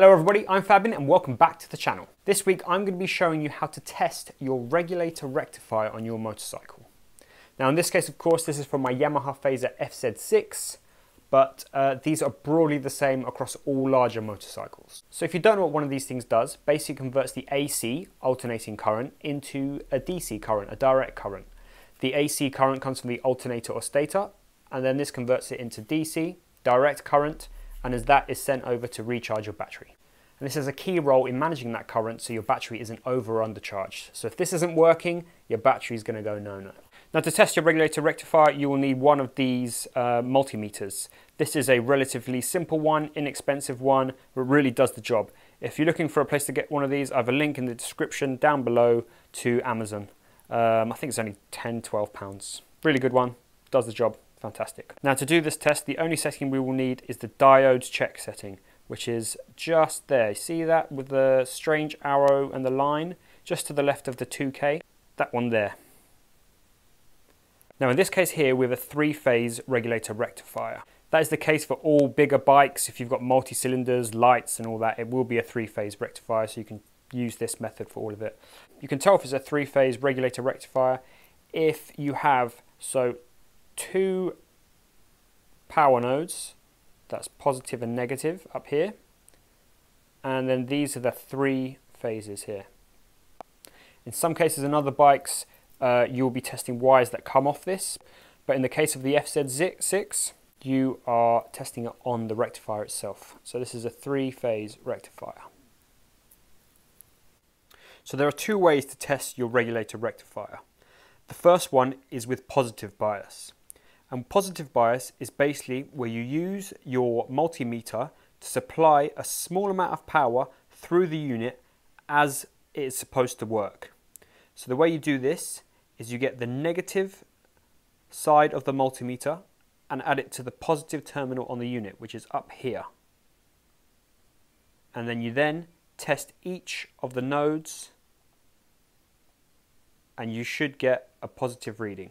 Hello everybody, I'm Fabin and welcome back to the channel. This week I'm going to be showing you how to test your regulator rectifier on your motorcycle. Now in this case, of course, this is from my Yamaha Fazer FZ6, but these are broadly the same across all larger motorcycles. So if you don't know what one of these things does, basically converts the AC, alternating current, into a DC current, a direct current. The AC current comes from the alternator or stator, and then this converts it into DC, direct current, and as that is sent over to recharge your battery. And this has a key role in managing that current so your battery isn't over or undercharged. So if this isn't working, your battery is going to go no-no. Now to test your regulator rectifier, you will need one of these multimeters. This is a relatively simple one, inexpensive one, but really does the job. If you're looking for a place to get one of these, I have a link in the description down below to Amazon. I think it's only £10–12. Really good one, does the job. Fantastic. Now to do this test, the only setting we will need is the diode check setting, which is just there. See that with the strange arrow and the line just to the left of the 2K? That one there. Now in this case here, we have a 3-phase regulator rectifier. That is the case for all bigger bikes. If you've got multi-cylinders, lights and all that, it will be a 3-phase rectifier, so you can use this method for all of it. You can tell if it's a 3-phase regulator rectifier if you have, so 2 power nodes, that's positive and negative up here, and then these are the 3 phases here. In some cases on other bikes you'll be testing wires that come off this, but in the case of the FZ6 you are testing it on the rectifier itself. So this is a 3-phase rectifier. So there are 2 ways to test your regulator rectifier. The first one is with positive bias. And positive bias is basically where you use your multimeter to supply a small amount of power through the unit as it is supposed to work. So the way you do this is you get the negative side of the multimeter and add it to the positive terminal on the unit, which is up here. And then you then test each of the nodes and you should get a positive reading.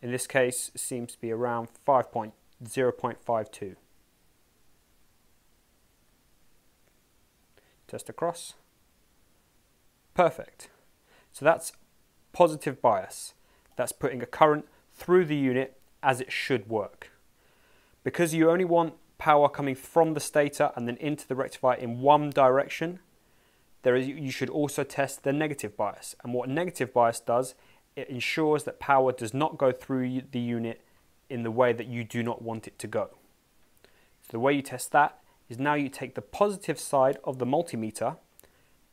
In this case, it seems to be around 0.52. Test across. Perfect. So that's positive bias. That's putting a current through the unit as it should work. Because you only want power coming from the stator and then into the rectifier in one direction, you should also test the negative bias. And what negative bias does, it ensures that power does not go through the unit in the way that you do not want it to go. So the way you test that is now you take the positive side of the multimeter,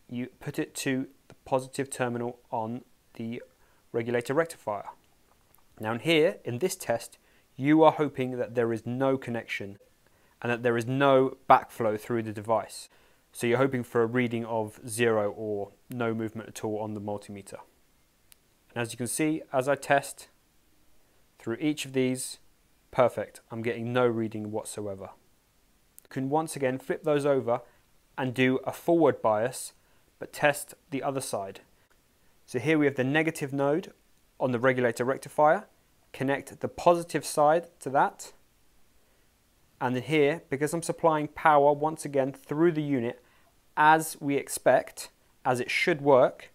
you put it to the positive terminal on the regulator rectifier. Now in here, in this test, you are hoping that there is no connection and that there is no backflow through the device. So you're hoping for a reading of 0 or no movement at all on the multimeter. As you can see, as I test through each of these, perfect, I'm getting no reading whatsoever. You can once again flip those over and do a forward bias, but test the other side. So here we have the negative node on the regulator rectifier, connect the positive side to that, and then here, because I'm supplying power once again through the unit as we expect, as it should work,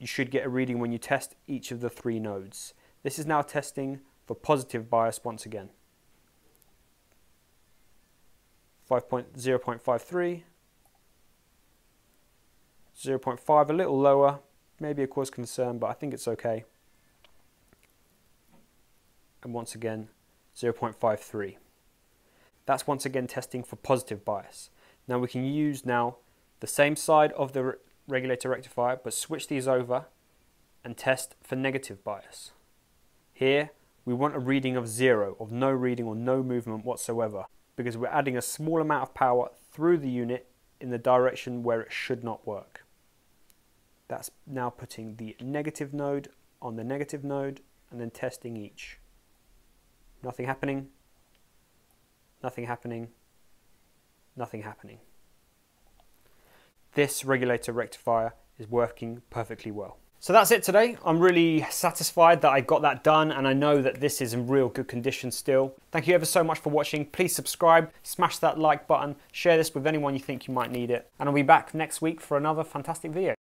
you should get a reading when you test each of the 3 nodes. This is now testing for positive bias once again. 0.53, 0.5, a little lower, maybe a cause concern, but I think it's okay. And once again, 0.53. That's once again testing for positive bias. Now we can use now the same side of the regulator rectifier, but switch these over and test for negative bias. Here we want a reading of 0, of no reading or no movement whatsoever, because we're adding a small amount of power through the unit in the direction where it should not work. That's now putting the negative node on the negative node and then testing each. Nothing happening, nothing happening, nothing happening. This regulator rectifier is working perfectly well. So that's it today. I'm really satisfied that I got that done, and I know that this is in real good condition still. Thank you ever so much for watching. Please subscribe, smash that like button, share this with anyone you think you might need it, and I'll be back next week for another fantastic video.